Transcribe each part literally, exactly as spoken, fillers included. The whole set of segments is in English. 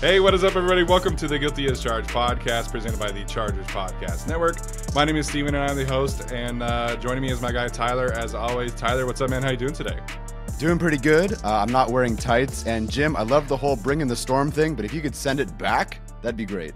Hey, what is up, everybody? Welcome to the Guilty as Charged podcast presented by the Chargers Podcast Network. My name is Steven and I'm the host, and uh, joining me is my guy Tyler, as always. Tyler, what's up, man? How you doing today? Doing pretty good. Uh, I'm not wearing tights. And Jim, I love the whole bringing the storm thing, but if you could send it back, that'd be great.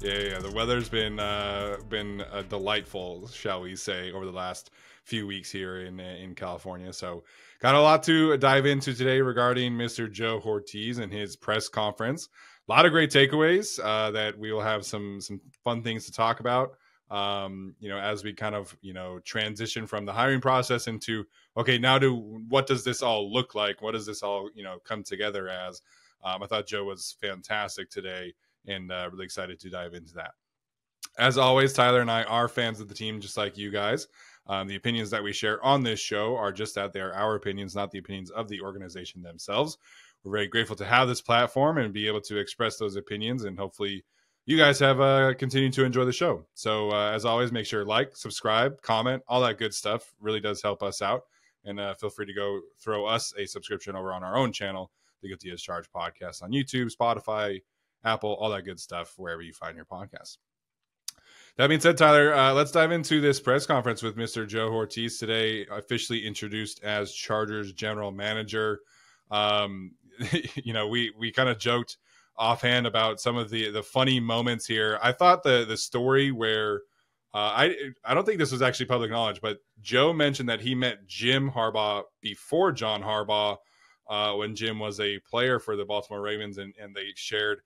Yeah, yeah. The weather's been uh, been uh, delightful, shall we say, over the last few weeks here in in California. So got a lot to dive into today regarding Mister Joe Hortiz and his press conference. A lot of great takeaways uh, that we will have some some fun things to talk about. Um, you know, as we kind of you know transition from the hiring process into okay, now do what does this all look like? What does this all you know come together as? Um, I thought Joe was fantastic today, and uh, really excited to dive into that. As always, Tyler and I are fans of the team, just like you guys. Um, the opinions that we share on this show are just that; they are our opinions, not the opinions of the organization themselves. We're very grateful to have this platform and be able to express those opinions. And hopefully you guys have uh, continued to enjoy the show. So uh, as always, make sure to like, subscribe, comment, all that good stuff. Really does help us out. And uh, feel free to go throw us a subscription over on our own channel, the Guilty as Charged podcast on YouTube, Spotify, Apple, all that good stuff, wherever you find your podcast. That being said, Tyler, uh, let's dive into this press conference with Mister Joe Hortiz today, officially introduced as Chargers general manager. Um, you know, we, we kind of joked offhand about some of the, the funny moments here. I thought the, the story where, uh, I, I don't think this was actually public knowledge, but Joe mentioned that he met Jim Harbaugh before John Harbaugh, uh, when Jim was a player for the Baltimore Ravens, and, and they shared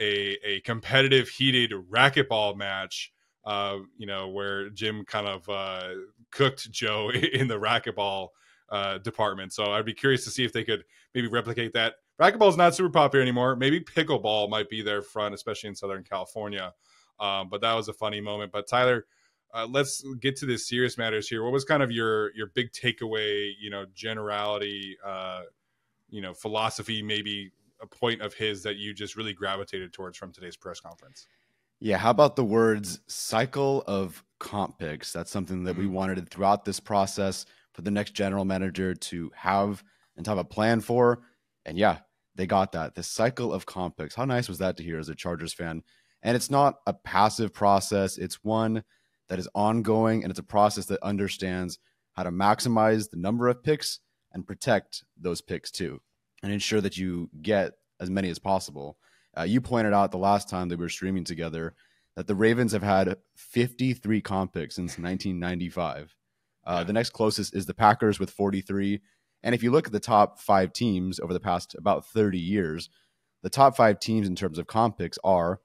a, a competitive heated racquetball match, uh, you know, where Jim kind of, uh, cooked Joe in the racquetball Uh, department. So I'd be curious to see if they could maybe replicate that. Racquetball is not super popular anymore. Maybe pickleball might be their front, especially in Southern California. Um, but that was a funny moment. But Tyler, uh, let's get to the serious matters here. What was kind of your your big takeaway? You know, generality. Uh, you know, philosophy. Maybe a point of his that you just really gravitated towards from today's press conference. Yeah. How about the words cycle of comp picks? That's something that we wanted throughout this process for the next general manager to have and to have a plan for. And yeah, they got that. The cycle of comp picks. How nice was that to hear as a Chargers fan? And it's not a passive process. It's one that is ongoing, and it's a process that understands how to maximize the number of picks and protect those picks too, and ensure that you get as many as possible. Uh, you pointed out the last time that we were streaming together that the Ravens have had fifty-three comp picks since nineteen ninety-five. Uh, the next closest is the Packers with forty-three. And if you look at the top five teams over the past about thirty years, the top five teams in terms of comp picks are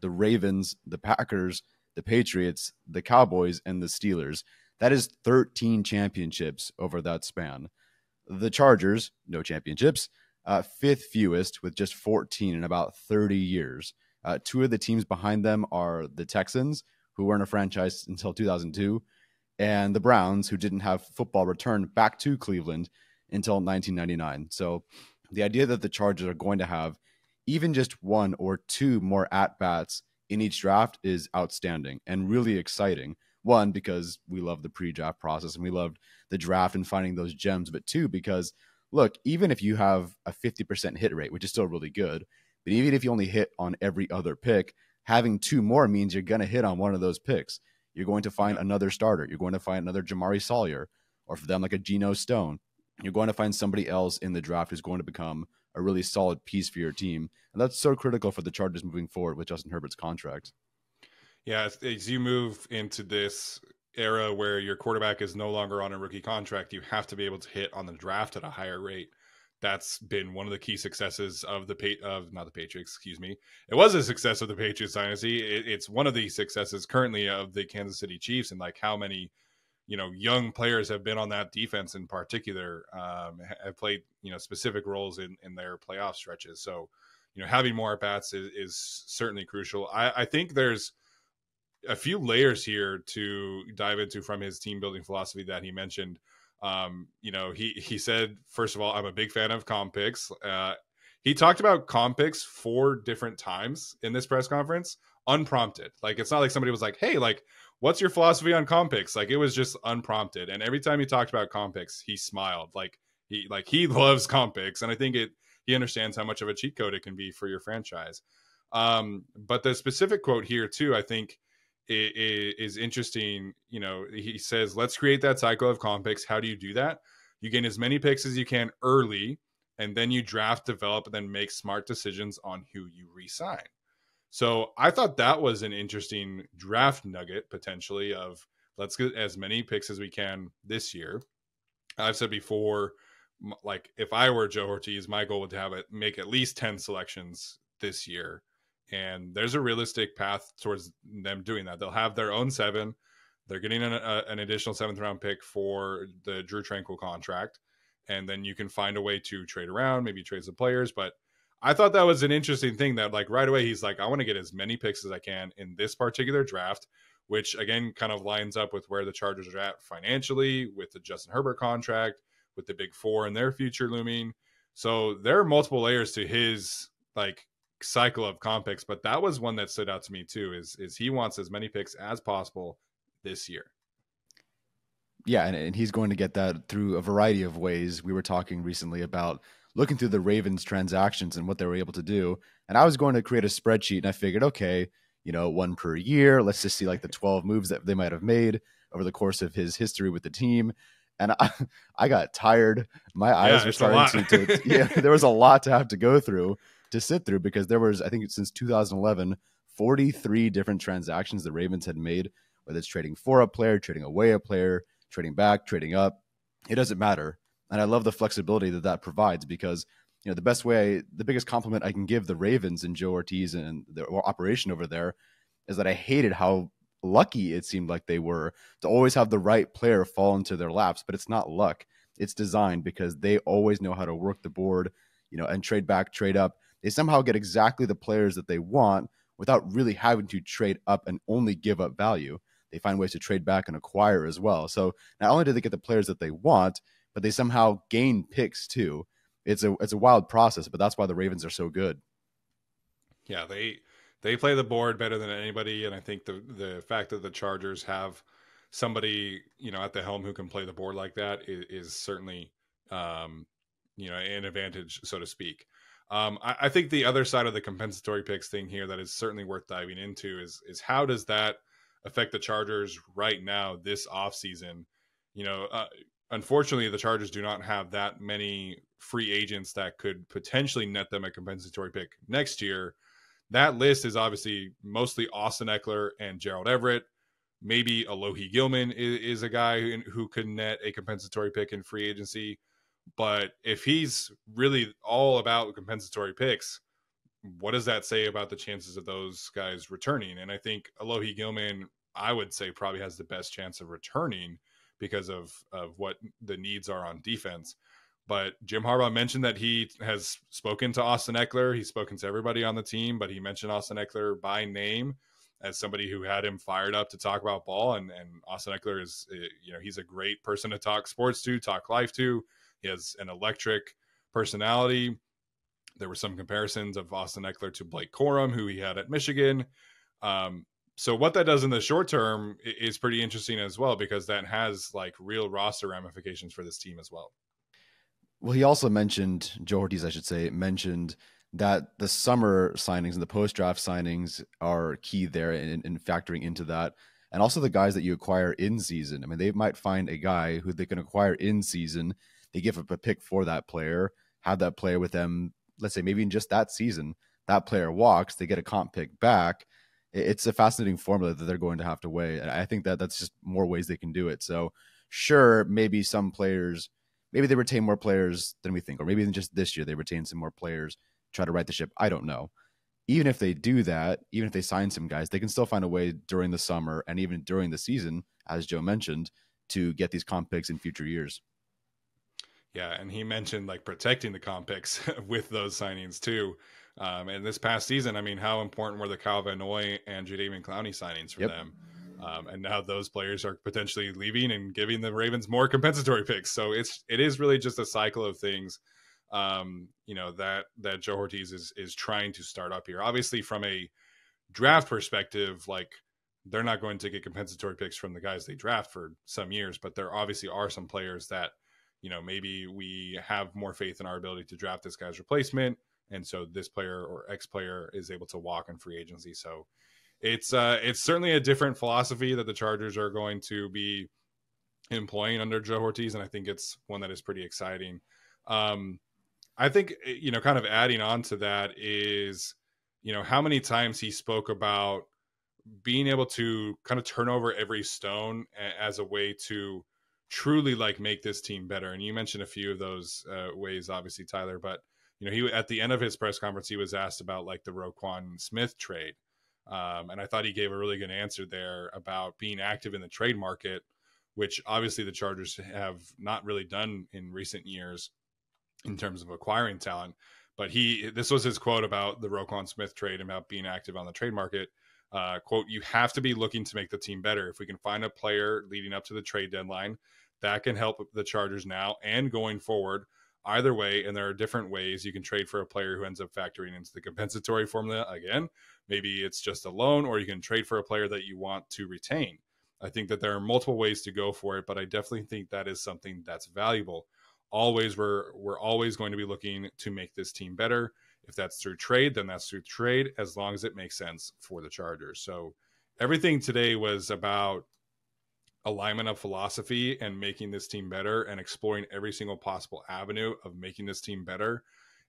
the Ravens, the Packers, the Patriots, the Cowboys, and the Steelers. That is thirteen championships over that span. The Chargers, no championships, uh, fifth fewest with just fourteen in about thirty years. Uh, two of the teams behind them are the Texans, who weren't a franchise until two thousand two. And the Browns, who didn't have football returned back to Cleveland until nineteen ninety-nine. So the idea that the Chargers are going to have even just one or two more at-bats in each draft is outstanding and really exciting. One, because we love the pre-draft process and we loved the draft and finding those gems. But two, because, look, even if you have a fifty percent hit rate, which is still really good, but even if you only hit on every other pick, having two more means you're going to hit on one of those picks. You're going to find another starter. You're going to find another Jamaree Salyer, or for them, like a Geno Stone. You're going to find somebody else in the draft who's going to become a really solid piece for your team. And that's so critical for the Chargers moving forward with Justin Herbert's contract. Yeah, as, as you move into this era where your quarterback is no longer on a rookie contract, you have to be able to hit on the draft at a higher rate. That's been one of the key successes of the pa- of not the Patriots, excuse me. It was a success of the Patriots dynasty. It, it's one of the successes currently of the Kansas City Chiefs, and like how many, you know, young players have been on that defense in particular, um, have played you know specific roles in in their playoff stretches. So, you know, having more at bats is, is certainly crucial. I, I think there's a few layers here to dive into from his team building philosophy that he mentioned. Um, you know, he, he said, first of all, I'm a big fan of comp picks. Uh, he talked about comp picks four different times in this press conference, unprompted. Like, it's not like somebody was like, hey, like, what's your philosophy on comp picks? Like, it was just unprompted. And every time he talked about comp picks, he smiled. Like he, like he loves comp picks. And I think it, he understands how much of a cheat code it can be for your franchise. Um, but the specific quote here too, I think is, is interesting. You know, he says, let's create that cycle of comp picks. How do you do that? You gain as many picks as you can early, and then you draft, develop, and then make smart decisions on who you re-sign. So I thought that was an interesting draft nugget, potentially, of let's get as many picks as we can this year. I've said before, like, if I were Joe Hortiz, my goal would to have it make at least ten selections this year. And there's a realistic path towards them doing that. They'll have their own seven. They're getting an, a, an additional seventh round pick for the Drew Tranquill contract. And then you can find a way to trade around, maybe trade some players. But I thought that was an interesting thing that, like, right away, he's like, I want to get as many picks as I can in this particular draft, which again kind of lines up with where the Chargers are at financially, with the Justin Herbert contract, with the Big Four and their future looming. So there are multiple layers to his, like, cycle of comp picks, but that was one that stood out to me too, is, is he wants as many picks as possible this year. Yeah, and, and he's going to get that through a variety of ways. We were talking recently about looking through the Ravens transactions and what they were able to do. And I was going to create a spreadsheet, and I figured, okay, you know, one per year. Let's just see like the twelve moves that they might have made over the course of his history with the team. And I, I got tired. My yeah, eyes were starting to, to yeah, there was a lot to have to go through, to sit through, because there was, I think since two thousand eleven, forty-three different transactions the Ravens had made, whether it's trading for a player, trading away a player, trading back, trading up, it doesn't matter. And I love the flexibility that that provides, because, you know, the best way, the biggest compliment I can give the Ravens and Joe Hortiz and the operation over there is that I hated how lucky it seemed like they were to always have the right player fall into their laps. But it's not luck. It's design, because they always know how to work the board, you know, and trade back, trade up. They somehow get exactly the players that they want without really having to trade up and only give up value. They find ways to trade back and acquire as well. So not only do they get the players that they want, but they somehow gain picks too. It's a it's a wild process, but that's why the Ravens are so good. Yeah, they they play the board better than anybody, and I think the the fact that the Chargers have somebody, you know, at the helm who can play the board like that is, is certainly um, you know, an advantage, so to speak. Um, I, I think the other side of the compensatory picks thing here that is certainly worth diving into is is how does that affect the Chargers right now this offseason? You know, uh, unfortunately, the Chargers do not have that many free agents that could potentially net them a compensatory pick next year. That list is obviously mostly Austin Ekeler and Gerald Everett. Maybe Alohi Gilman is, is a guy who, who could net a compensatory pick in free agency. But if he's really all about compensatory picks, what does that say about the chances of those guys returning? And I think Alohi Gilman, I would say, probably has the best chance of returning because of, of what the needs are on defense. But Jim Harbaugh mentioned that he has spoken to Austin Ekeler. He's spoken to everybody on the team, but he mentioned Austin Ekeler by name as somebody who had him fired up to talk about ball. And, and Austin Ekeler is, you know, he's a great person to talk sports to, talk life to. He has an electric personality. There were some comparisons of Austin Ekeler to Blake Corum, who he had at Michigan. Um, so what that does in the short term is pretty interesting as well, because that has like real roster ramifications for this team as well. Well, he also mentioned, Joe Hortiz, I should say, mentioned that the summer signings and the post-draft signings are key there in, in factoring into that. And also the guys that you acquire in season. I mean, they might find a guy who they can acquire in season. They give up a pick for that player, have that player with them. Let's say maybe in just that season, that player walks, they get a comp pick back. It's a fascinating formula that they're going to have to weigh. And I think that that's just more ways they can do it. So sure, maybe some players, maybe they retain more players than we think, or maybe even just this year, they retain some more players, try to right the ship. I don't know. Even if they do that, even if they sign some guys, they can still find a way during the summer and even during the season, as Joe mentioned, to get these comp picks in future years. Yeah, and he mentioned like protecting the comp picks with those signings too. Um, and this past season, I mean, how important were the Kyle Vannoy and Jadeveon Clowney signings for yep. them? Um, and now those players are potentially leaving and giving the Ravens more compensatory picks. So it's it is really just a cycle of things, um, you know, that that Joe Hortiz is is trying to start up here. Obviously, from a draft perspective, like they're not going to get compensatory picks from the guys they draft for some years, but there obviously are some players that you know, maybe we have more faith in our ability to draft this guy's replacement. And so this player or X player is able to walk in free agency. So it's uh, it's certainly a different philosophy that the Chargers are going to be employing under Joe Hortiz. And I think it's one that is pretty exciting. Um, I think, you know, kind of adding on to that is, you know, how many times he spoke about being able to kind of turn over every stone as a way to truly like make this team better. And you mentioned a few of those uh, ways, obviously, Tyler, but you know, he, at the end of his press conference, he was asked about like the Roquan Smith trade. Um, and I thought he gave a really good answer there about being active in the trade market, which obviously the Chargers have not really done in recent years in terms of acquiring talent. But he, this was his quote about the Roquan Smith trade, about being active on the trade market. Uh, quote, "You have to be looking to make the team better. If we can find a player leading up to the trade deadline, that can help the Chargers now and going forward. Either way, and there are different ways you can trade for a player who ends up factoring into the compensatory formula. Again, maybe it's just a loan, or you can trade for a player that you want to retain. I think that there are multiple ways to go for it, but I definitely think that is something that's valuable. Always, we're we're always going to be looking to make this team better. If that's through trade, then that's through trade, as long as it makes sense for the Chargers." So everything today was about alignment of philosophy and making this team better and exploring every single possible avenue of making this team better.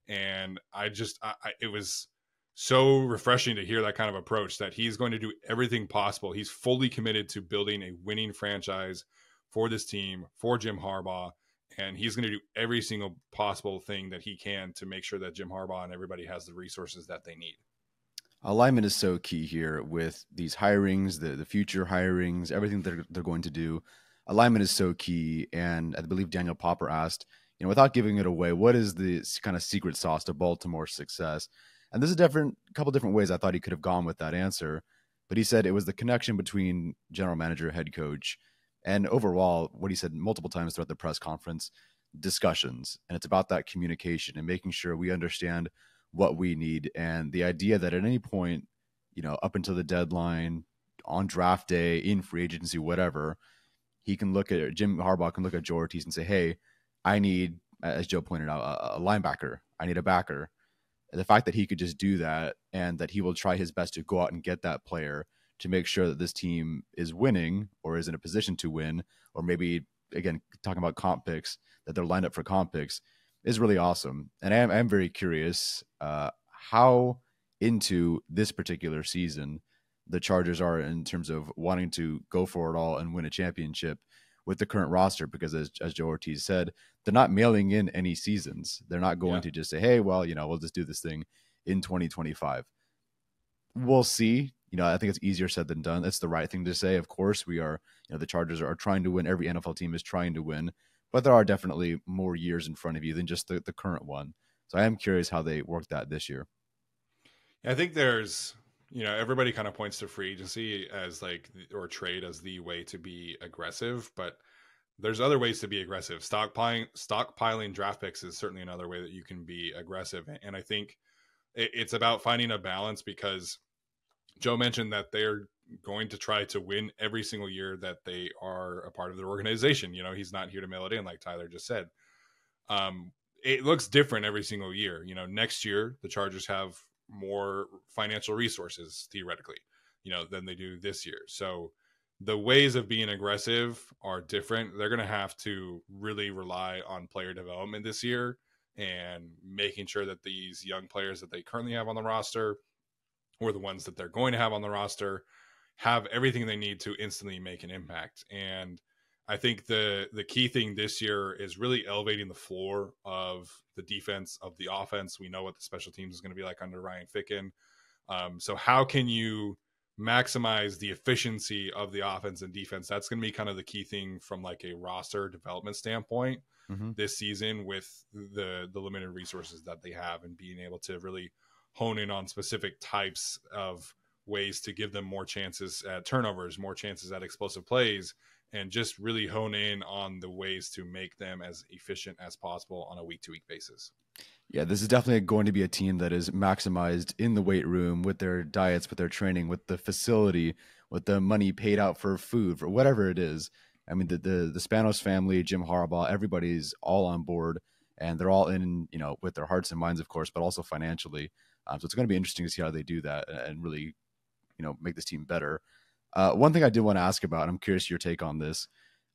And I just, I, I, it was so refreshing to hear that kind of approach, that he's going to do everything possible. He's fully committed to building a winning franchise for this team, for Jim Harbaugh. And he's going to do every single possible thing that he can to make sure that Jim Harbaugh and everybody has the resources that they need. Alignment is so key here with these hirings, the, the future hirings, everything that they're, they're going to do. Alignment is so key. And I believe Daniel Popper asked, you know, without giving it away, what is the kind of secret sauce to Baltimore's success? And there's a different couple different ways I thought he could have gone with that answer. But he said it was the connection between general manager, head coach, and overall, what he said multiple times throughout the press conference, discussions. And it's about that communication and making sure we understand what we need. And the idea that at any point, you know, up until the deadline, on draft day, in free agency, whatever, he can look at, Jim Harbaugh can look at Joe Hortiz and say, hey, I need, as Joe pointed out, a, a linebacker. I need a backer. And the fact that he could just do that, and that he will try his best to go out and get that player to make sure that this team is winning or is in a position to win, or maybe, again, talking about comp picks, that they're lined up for comp picks, is really awesome. And I am, I am very curious uh, how into this particular season the Chargers are in terms of wanting to go for it all and win a championship with the current roster, because as, as Joe Hortiz said, they're not mailing in any seasons. They're not going yeah. to just say, hey, well, you know, we'll just do this thing in twenty twenty-five. We'll see. You know, I think it's easier said than done. That's the right thing to say. Of course, we are, you know, the Chargers are trying to win. Every N F L team is trying to win, but there are definitely more years in front of you than just the, the current one. So I am curious how they work that this year. I think there's, you know, everybody kind of points to free agency as like, or trade as the way to be aggressive, but there's other ways to be aggressive. Stockpiling, stockpiling draft picks is certainly another way that you can be aggressive. And I think it's about finding a balance, because Joe mentioned that they're going to try to win every single year that they are a part of their organization. You know, he's not here to mail it in, like Tyler just said. Um, it looks different every single year. You know, next year, the Chargers have more financial resources, theoretically, you know, than they do this year. So the ways of being aggressive are different. They're going to have to really rely on player development this year and making sure that these young players that they currently have on the roster, or the ones that they're going to have on the roster, have everything they need to instantly make an impact. And I think the the key thing this year is really elevating the floor of the defense, of the offense. We know what the special teams is going to be like under Ryan Ficken. Um, so how can you maximize the efficiency of the offense and defense? That's going to be kind of the key thing from like a roster development standpoint mm-hmm. this season, with the the limited resources that they have, and being able to really hone in on specific types of ways to give them more chances at turnovers, more chances at explosive plays, and just really hone in on the ways to make them as efficient as possible on a week-to-week basis. Yeah, this is definitely going to be a team that is maximized in the weight room, with their diets, with their training, with the facility, with the money paid out for food, for whatever it is. I mean, the, the, the Spanos family, Jim Harbaugh, everybody's all on board, and they're all in, you know, with their hearts and minds, of course, but also financially. Um, so it's going to be interesting to see how they do that and really, you know, make this team better. Uh, one thing I did want to ask about, and I'm curious your take on this,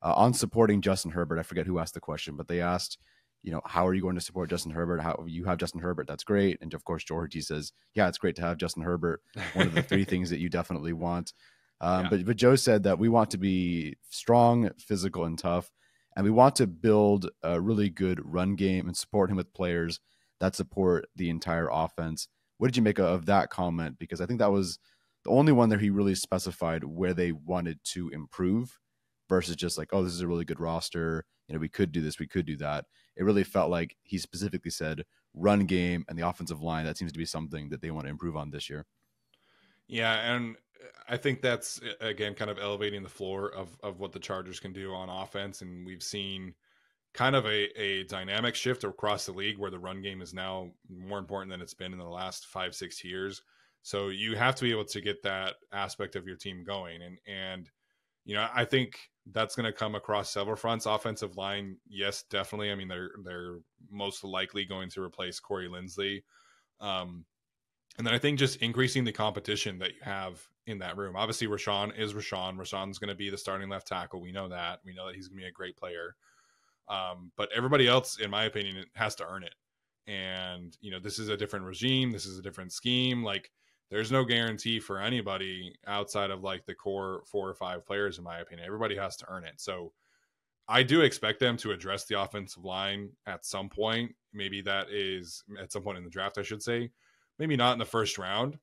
uh, on supporting Justin Herbert. I forget who asked the question, but they asked, you know, how are you going to support Justin Herbert? How you have Justin Herbert? That's great. And of course, Joe Hortiz says, yeah, it's great to have Justin Herbert. One of the three things that you definitely want. Um, yeah. but, but Joe said that we want to be strong, physical, and tough. And we want to build a really good run game and support him with players that support the entire offense. What did you make of that comment? Because I think that was the only one that he really specified where they wanted to improve versus just like, oh, this is a really good roster. You know, we could do this. We could do that. It really felt like he specifically said run game and the offensive line. That seems to be something that they want to improve on this year. Yeah. And I think that's, again, kind of elevating the floor of, of what the Chargers can do on offense. And we've seen kind of a, a dynamic shift across the league where the run game is now more important than it's been in the last five, six years. So you have to be able to get that aspect of your team going. And, and, you know, I think that's going to come across several fronts. Offensive line, yes, definitely. I mean, they're, they're most likely going to replace Corey Lindsley. Um, and then I think just increasing the competition that you have in that room. Obviously, Rashawn is Rashawn. Rashawn's going to be the starting left tackle. We know that. We know that he's going to be a great player. Um, but everybody else, in my opinion, has to earn it. And, you know, this is a different regime. This is a different scheme. Like, there's no guarantee for anybody outside of like the core four or five players, in my opinion. Everybody has to earn it. So I do expect them to address the offensive line at some point. Maybe that is at some point in the draft, I should say. Maybe not in the first round,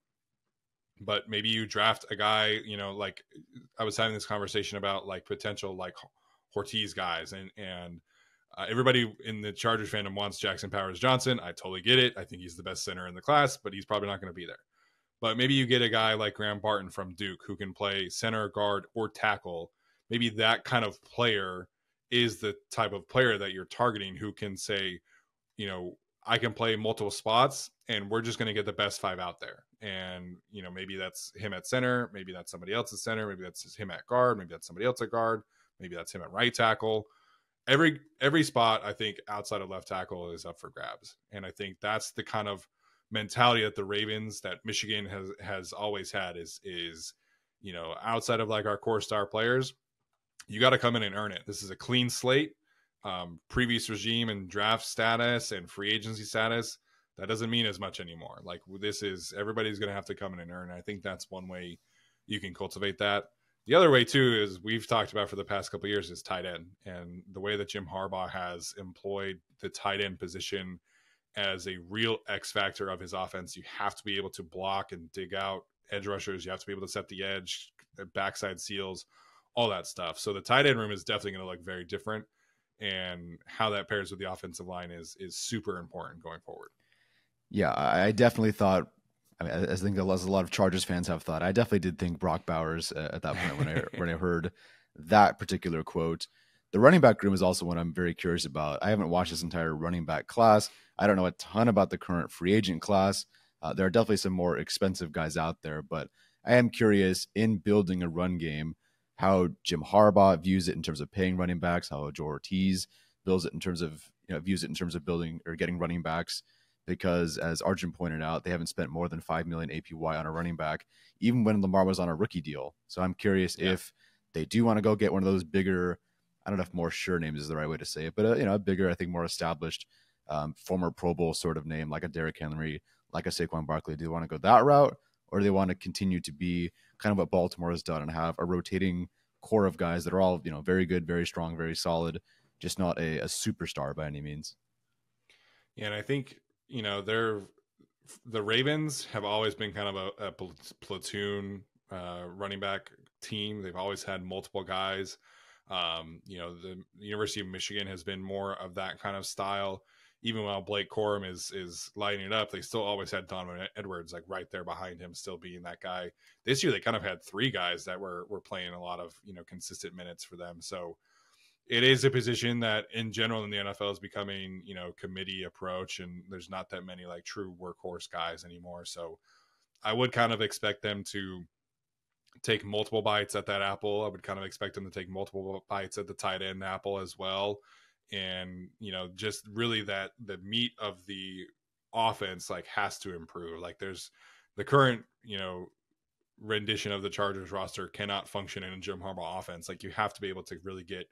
but maybe you draft a guy, you know, like I was having this conversation about like potential like Hortiz guys and, and uh, everybody in the Chargers fandom wants Jackson Powers Johnson. I totally get it. I think he's the best center in the class, but he's probably not going to be there. But maybe you get a guy like Graham Barton from Duke who can play center, guard, or tackle. Maybe that kind of player is the type of player that you're targeting who can say, you know, I can play multiple spots and we're just going to get the best five out there. And, you know, maybe that's him at center. Maybe that's somebody else at center. Maybe that's him at guard. Maybe that's somebody else at guard. Maybe that's him at right tackle. Every, every spot, I think, outside of left tackle is up for grabs. And I think that's the kind of mentality that the Ravens, that Michigan has has always had is, is, you know, outside of like our core star players, you got to come in and earn it. This is a clean slate. Um, previous regime and draft status and free agency status, that doesn't mean as much anymore. Like this is, everybody's going to have to come in and earn. I think that's one way you can cultivate that. The other way too, is we've talked about for the past couple of years is tight end, and the way that Jim Harbaugh has employed the tight end position as a real X factor of his offense. You have to be able to block and dig out edge rushers. You have to be able to set the edge, backside seals, all that stuff. So the tight end room is definitely going to look very different, and how that pairs with the offensive line is, is super important going forward. Yeah, I definitely thought, I mean, I think a lot of Chargers fans have thought, I definitely did think Brock Bowers uh, at that point when I, when I heard that particular quote. The running back room is also one I'm very curious about. I haven't watched this entire running back class. I don't know a ton about the current free agent class. Uh, there are definitely some more expensive guys out there, but I am curious in building a run game, how Jim Harbaugh views it in terms of paying running backs, how Joe Hortiz builds it in terms of, you know, views it in terms of building or getting running backs, because as Arjun pointed out, they haven't spent more than five million A P Y on a running back, even when Lamar was on a rookie deal. So I'm curious yeah. if they do want to go get one of those bigger, I don't know if more sure names is the right way to say it, but a, you know, a bigger, I think more established um, former Pro Bowl sort of name, like a Derek Henry, like a Saquon Barkley. Do they want to go that route, or do they want to continue to be kind of what Baltimore has done and have a rotating core of guys that are all, you know, very good, very strong, very solid, just not a, a superstar by any means? Yeah. And I think, you know, they're, the Ravens have always been kind of a, a platoon uh, running back team. They've always had multiple guys. Um, you know, the University of Michigan has been more of that kind of style. Even while Blake Corum is, is lighting it up, they still always had Donovan Edwards, like right there behind him, still being that guy. This year, they kind of had three guys that were, were playing a lot of, you know, consistent minutes for them. So it is a position that in general in the N F L is becoming, you know, committee approach, and there's not that many like true workhorse guys anymore. So I would kind of expect them to take multiple bites at that apple. I would kind of expect him to take multiple bites at the tight end apple as well. And, you know, just really that the meat of the offense, like, has to improve. Like, there's the current, you know, rendition of the Chargers roster cannot function in a Jim Harbaugh offense. Like, you have to be able to really get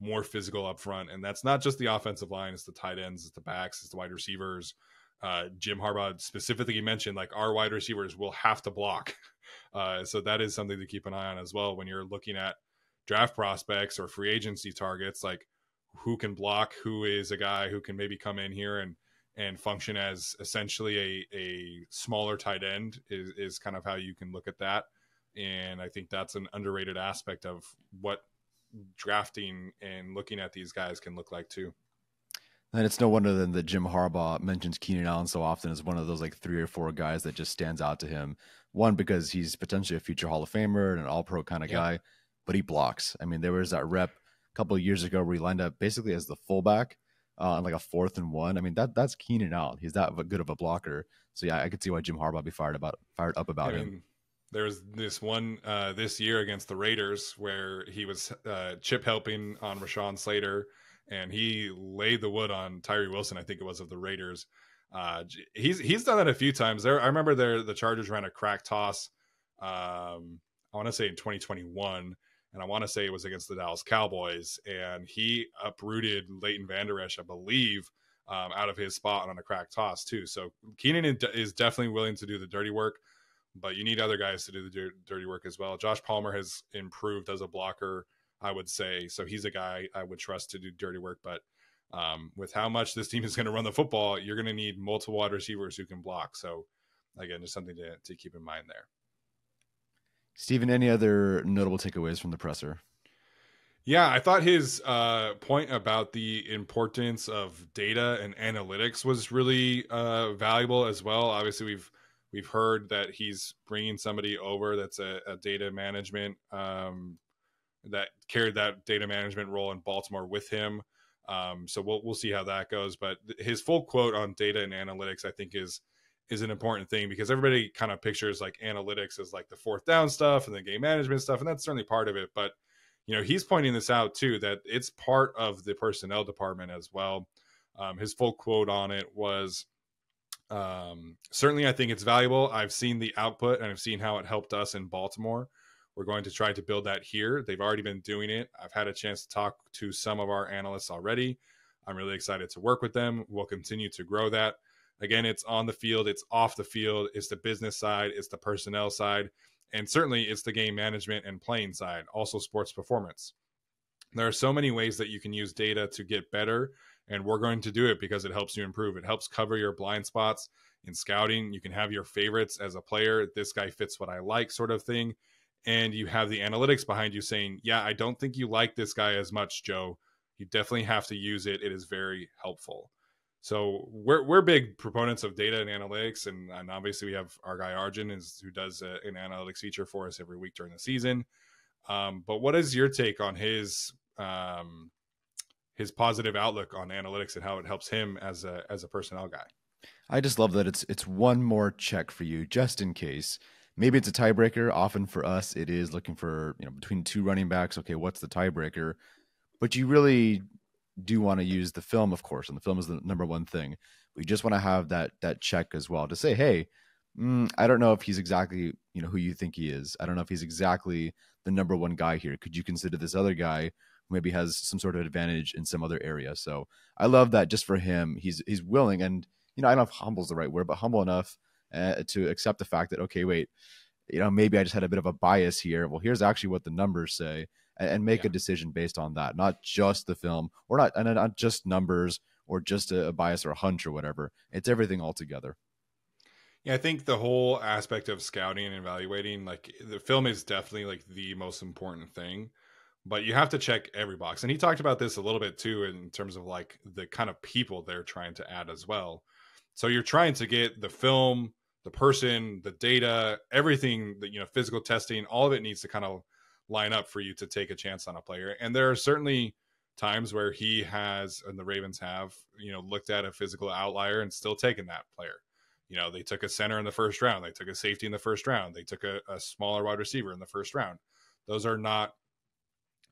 more physical up front. And that's not just the offensive line. It's the tight ends, it's the backs, it's the wide receivers. Uh, Jim Harbaugh specifically mentioned, like, our wide receivers will have to block. Uh, so that is something to keep an eye on as well. When you're looking at draft prospects or free agency targets, like, who can block, who is a guy who can maybe come in here and, and function as essentially a, a smaller tight end is, is kind of how you can look at that. And I think that's an underrated aspect of what drafting and looking at these guys can look like too. And it's no wonder then that Jim Harbaugh mentions Keenan Allen so often as one of those, like, three or four guys that just stands out to him. One, because he's potentially a future Hall of Famer and an all-pro kind of yeah. guy, but he blocks. I mean, there was that rep a couple of years ago where he lined up basically as the fullback on uh, like a fourth and one. I mean, that that's Keenan Allen. He's that good of a blocker. So yeah, I could see why Jim Harbaugh be fired about fired up about I mean, him. There was this one uh, this year against the Raiders where he was uh, chip helping on Rashawn Slater. And he laid the wood on Tyree Wilson, I think it was, of the Raiders. Uh, he's he's done that a few times. There, I remember there the Chargers ran a crack toss. Um, I want to say in twenty twenty-one, and I want to say it was against the Dallas Cowboys. And he uprooted Leighton Vander Esch, I believe, um, out of his spot on a crack toss too. So Keenan is definitely willing to do the dirty work, but you need other guys to do the dirty work as well. Josh Palmer has improved as a blocker, I would say. So he's a guy I would trust to do dirty work, but um, with how much this team is going to run the football, you're going to need multiple wide receivers who can block. So again, just something to, to keep in mind there. Steven, any other notable takeaways from the presser? Yeah, I thought his uh, point about the importance of data and analytics was really uh, valuable as well. Obviously we've, we've heard that he's bringing somebody over that's a, a data management um that carried that data management role in Baltimore with him. Um, so we'll, we'll see how that goes, but th- his full quote on data and analytics, I think is, is an important thing, because everybody kind of pictures like analytics as like the fourth down stuff and the game management stuff. And that's certainly part of it, but you know, he's pointing this out too, that it's part of the personnel department as well. Um, his full quote on it was, um, certainly I think it's valuable. I've seen the output and I've seen how it helped us in Baltimore. We're going to try to build that here. They've already been doing it. I've had a chance to talk to some of our analysts already. I'm really excited to work with them. We'll continue to grow that. Again, it's on the field. It's off the field. It's the business side. It's the personnel side. And certainly it's the game management and playing side, also sports performance. There are so many ways that you can use data to get better, and we're going to do it because it helps you improve. It helps cover your blind spots in scouting. You can have your favorites as a player. This guy fits what I like, sort of thing. And you have the analytics behind you saying, yeah, I don't think you like this guy as much, Joe. You definitely have to use it. It is very helpful. So we're we're big proponents of data and analytics. And, and obviously we have our guy Arjun is, who does a, an analytics feature for us every week during the season. Um, but what is your take on his um, his positive outlook on analytics and how it helps him as a as a personnel guy? I just love that it's it's one more check for you just in case. Maybe it's a tiebreaker. Often for us, it is looking for, you know, between two running backs. Okay, what's the tiebreaker? But you really do want to use the film, of course, and the film is the number one thing. We just want to have that that check as well to say, hey, mm, I don't know if he's exactly, you know, who you think he is. I don't know if he's exactly the number one guy here. Could you consider this other guy who maybe has some sort of advantage in some other area? So I love that just for him. He's he's willing, and you know, I don't know if humble is the right word, but humble enough Uh, to accept the fact that, okay, wait, you know, maybe I just had a bit of a bias here. Well, here's actually what the numbers say, and, and make yeah. a decision based on that, not just the film, or not, and not just numbers, or just a, a bias or a hunch or whatever. It's everything all together. Yeah, I think the whole aspect of scouting and evaluating, like the film, is definitely like the most important thing, but you have to check every box. And he talked about this a little bit too, in terms of like the kind of people they're trying to add as well. So you're trying to get the film, the person, the data, everything that, you know, physical testing, all of it needs to kind of line up for you to take a chance on a player. And there are certainly times where he has, and the Ravens have, you know, looked at a physical outlier and still taken that player. You know, they took a center in the first round. They took a safety in the first round. They took a, a smaller wide receiver in the first round. Those are not,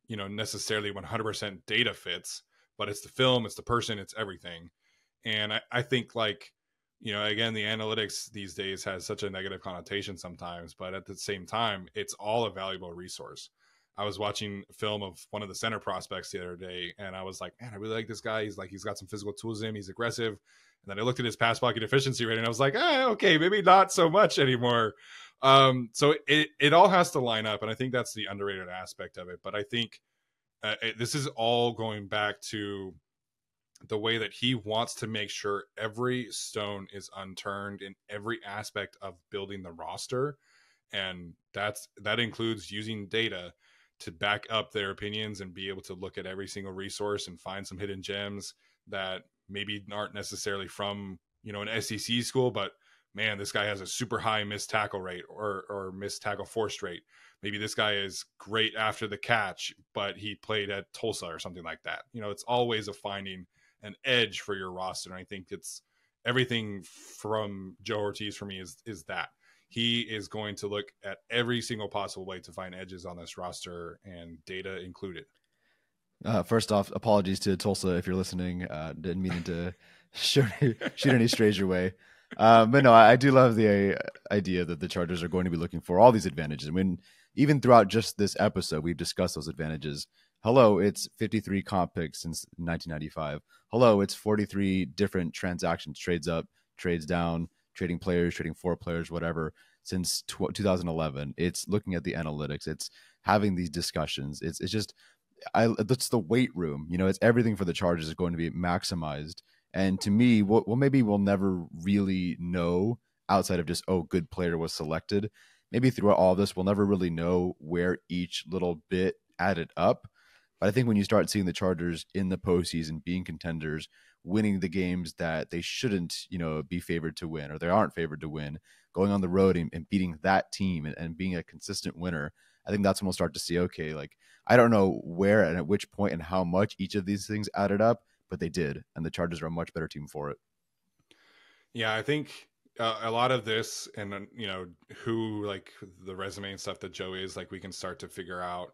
you know, necessarily one hundred percent data fits, but it's the film, it's the person, it's everything. And I, I think, like, you know, again, the analytics these days has such a negative connotation sometimes, but at the same time, it's all a valuable resource. I was watching film of one of the center prospects the other day, and I was like, man, I really like this guy. He's like, he's got some physical tools in him. He's aggressive. And then I looked at his pass blocking efficiency rate, and I was like, eh, okay, maybe not so much anymore. Um, so it, it all has to line up. And I think that's the underrated aspect of it. But I think uh, it, this is all going back to the way that he wants to make sure every stone is unturned in every aspect of building the roster. And that's, that includes using data to back up their opinions and be able to look at every single resource and find some hidden gems that maybe aren't necessarily from, you know, an S E C school, but man, this guy has a super high missed tackle rate or, or missed tackle forced rate. Maybe this guy is great after the catch, but he played at Tulsa or something like that. You know, it's always a finding an edge for your roster. And I think it's everything from Joe Hortiz for me is, is that. He is going to look at every single possible way to find edges on this roster, and data included. Uh, first off, apologies to Tulsa if you're listening. Uh, didn't mean to shoot, shoot any strays your way. Um, but no, I, I do love the uh, idea that the Chargers are going to be looking for all these advantages. I mean, even throughout just this episode, we've discussed those advantages. Hello, it's fifty-three comp picks since nineteen ninety-five. Hello, it's forty-three different transactions, trades up, trades down, trading players, trading four players, whatever, since tw- twenty eleven. It's looking at the analytics. It's having these discussions. It's it's just, I that's the weight room. You know, it's everything for the Chargers is going to be maximized. And to me, what well, maybe we'll never really know outside of just, oh, good player was selected. Maybe throughout all this, we'll never really know where each little bit added up. But I think when you start seeing the Chargers in the postseason being contenders, winning the games that they shouldn't, you know, be favored to win, or they aren't favored to win, going on the road and, and beating that team and, and being a consistent winner, I think that's when we'll start to see, okay, like, I don't know where and at which point and how much each of these things added up, but they did. And the Chargers are a much better team for it. Yeah, I think uh, a lot of this and, you know, who, like, the resume and stuff that Joe is, like, we can start to figure out,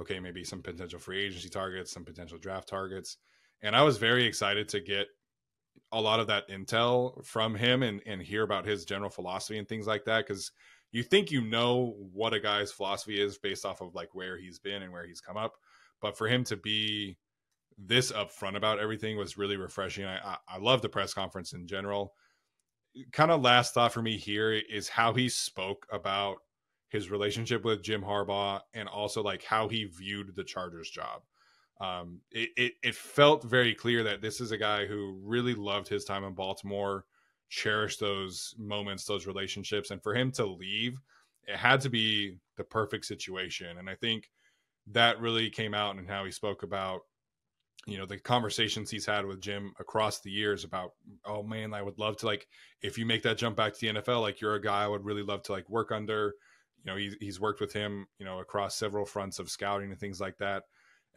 okay, maybe some potential free agency targets, some potential draft targets. And I was very excited to get a lot of that intel from him and, and hear about his general philosophy and things like that. Because you think you know what a guy's philosophy is based off of, like, where he's been and where he's come up. But for him to be this upfront about everything was really refreshing. I, I, I love the press conference in general. Kind of last thought for me here is how he spoke about his relationship with Jim Harbaugh and also, like, how he viewed the Chargers job. Um, it, it, it felt very clear that this is a guy who really loved his time in Baltimore, cherished those moments, those relationships. And for him to leave, it had to be the perfect situation. And I think that really came out in how he spoke about, you know, the conversations he's had with Jim across the years about, oh man, I would love to, like, if you make that jump back to the N F L, like, you're a guy I would really love to, like, work under. You know, he's, he's worked with him, you know, across several fronts of scouting and things like that.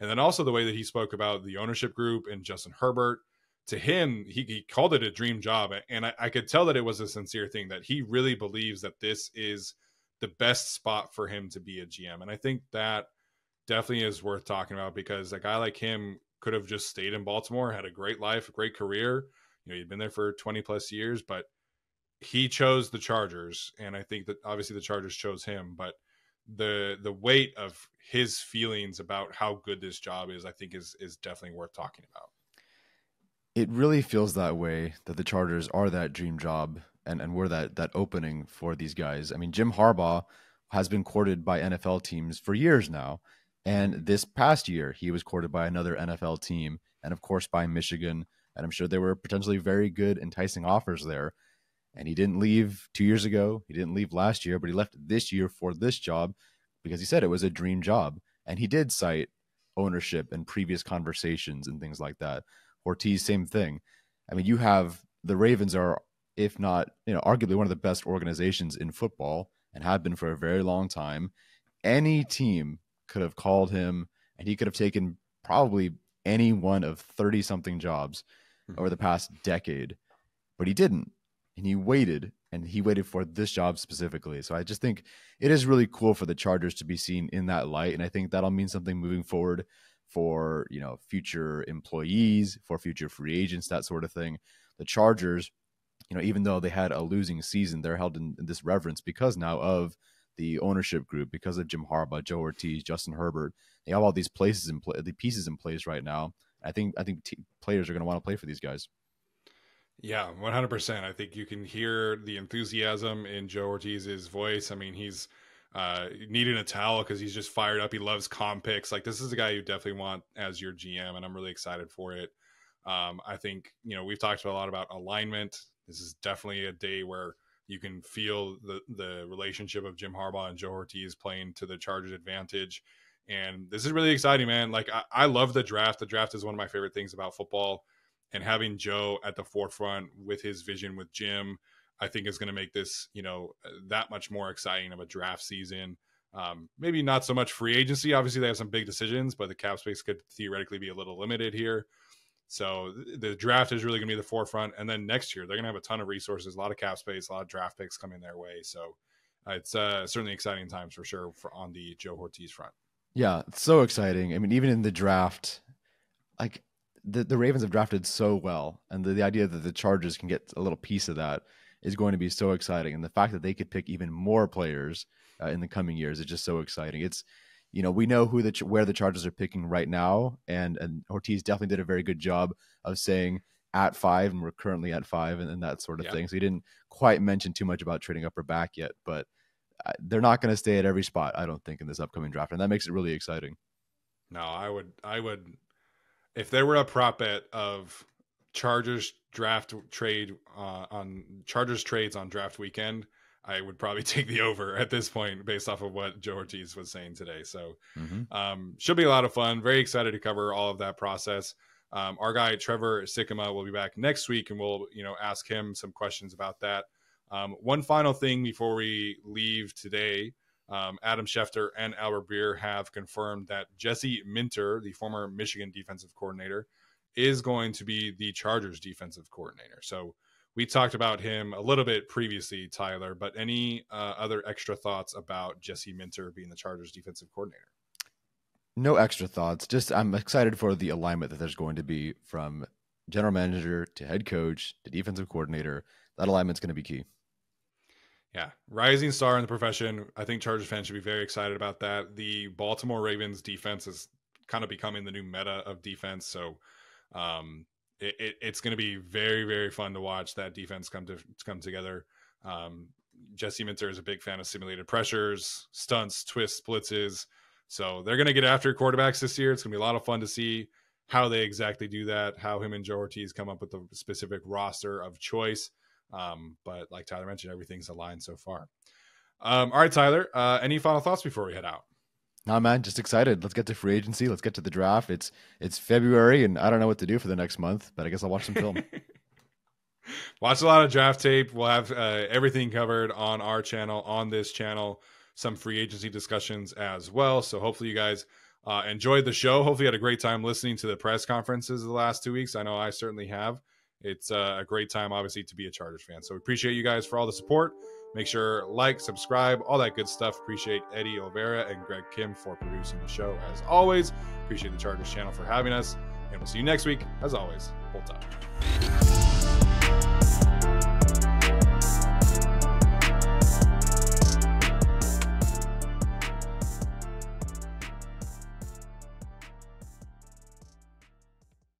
And then also the way that he spoke about the ownership group and Justin Herbert. To him, he, he called it a dream job. And I, I could tell that it was a sincere thing, that he really believes that this is the best spot for him to be a G M. And I think that definitely is worth talking about, because a guy like him could have just stayed in Baltimore, had a great life, a great career. You know, he'd been there for twenty plus years, but he chose the Chargers. And I think that obviously the Chargers chose him, but the the weight of his feelings about how good this job is, I think is is definitely worth talking about. It really feels that way, that the Chargers are that dream job and, and we're that that opening for these guys. I mean, Jim Harbaugh has been courted by N F L teams for years now. And this past year, he was courted by another N F L team and, of course, by Michigan. And I'm sure there were potentially very good, enticing offers there. And he didn't leave two years ago. He didn't leave last year, but he left this year for this job because he said it was a dream job. And he did cite ownership and previous conversations and things like that. Hortiz, same thing. I mean, you have the Ravens are, if not, you know, arguably one of the best organizations in football and have been for a very long time. Any team could have called him and he could have taken probably any one of thirty something jobs over the past decade, but he didn't. and he waited, and he waited for this job specifically. So I just think it is really cool for the Chargers to be seen in that light. And I think that'll mean something moving forward for, you know, future employees, for future free agents, that sort of thing. The Chargers, you know, even though they had a losing season, they're held in, in this reverence because now of the ownership group, because of Jim Harbaugh, Joe Hortiz, Justin Herbert. They have all these places in play, the pieces in place right now. I think I think t- players are going to want to play for these guys. Yeah, one hundred percent. I think you can hear the enthusiasm in Joe Hortiz's voice. I mean, he's uh, needing a towel because he's just fired up. He loves comp picks. Like, this is a guy you definitely want as your G M, and I'm really excited for it. Um, I think, you know, we've talked a lot about alignment. This is definitely a day where you can feel the, the relationship of Jim Harbaugh and Joe Hortiz playing to the Chargers' advantage. And this is really exciting, man. Like, I, I love the draft. The draft is one of my favorite things about football. And having Joe at the forefront with his vision with Jim, I think is going to make this, you know, that much more exciting of a draft season. Um, maybe not so much free agency. Obviously, they have some big decisions, but the cap space could theoretically be a little limited here. So the draft is really going to be the forefront. And then next year, they're going to have a ton of resources, a lot of cap space, a lot of draft picks coming their way. So uh, it's uh, certainly exciting times for sure for, on the Joe Hortiz front. Yeah, it's so exciting. I mean, even in the draft, like, The, the Ravens have drafted so well, and the, the idea that the Chargers can get a little piece of that is going to be so exciting. And the fact that they could pick even more players uh, in the coming years is just so exciting. It's, you know, we know who the where the Chargers are picking right now, and and Hortiz definitely did a very good job of saying at five, and we're currently at five, and, and that sort of yeah. thing. So he didn't quite mention too much about trading up or back yet, but they're not going to stay at every spot, I don't think, in this upcoming draft, and that makes it really exciting. No, I would, I would. If there were a prop bet of Chargers draft trade uh, on Chargers trades on draft weekend, I would probably take the over at this point based off of what Joe Hortiz was saying today. So mm-hmm. um, should be a lot of fun. Very excited to cover all of that process. Um, our guy, Trevor Sikkema, will be back next week, and we'll, you know, ask him some questions about that. Um, one final thing before we leave today. Um, Adam Schefter and Albert Breer have confirmed that Jesse Minter, the former Michigan defensive coordinator, is going to be the Chargers defensive coordinator. So we talked about him a little bit previously, Tyler, but any uh, other extra thoughts about Jesse Minter being the Chargers defensive coordinator? No extra thoughts. Just I'm excited for the alignment that there's going to be from general manager to head coach to defensive coordinator. That alignment's going to be key. Yeah, rising star in the profession. I think Chargers fans should be very excited about that. The Baltimore Ravens defense is kind of becoming the new meta of defense. So um, it, it, it's going to be very, very fun to watch that defense come to come together. Um, Jesse Minter is a big fan of simulated pressures, stunts, twists, blitzes. So they're going to get after quarterbacks this year. It's going to be a lot of fun to see how they exactly do that, how him and Joe Hortiz come up with the specific roster of choice. Um, but like Tyler mentioned, everything's aligned so far. Um, all right, Tyler, uh, any final thoughts before we head out? Nah, man, just excited. Let's get to free agency. Let's get to the draft. It's, it's February, and I don't know what to do for the next month, but I guess I'll watch some film. Watch a lot of draft tape. We'll have, uh, everything covered on our channel, on this channel, some free agency discussions as well. So hopefully you guys, uh, enjoyed the show. Hopefully you had a great time listening to the press conferences the last two weeks. I know I certainly have. It's a great time, obviously, to be a Chargers fan. So we appreciate you guys for all the support. Make sure, like, subscribe, all that good stuff. Appreciate Eddie Olvera and Greg Kim for producing the show, as always. Appreciate the Chargers channel for having us. And we'll see you next week. As always, bolt up.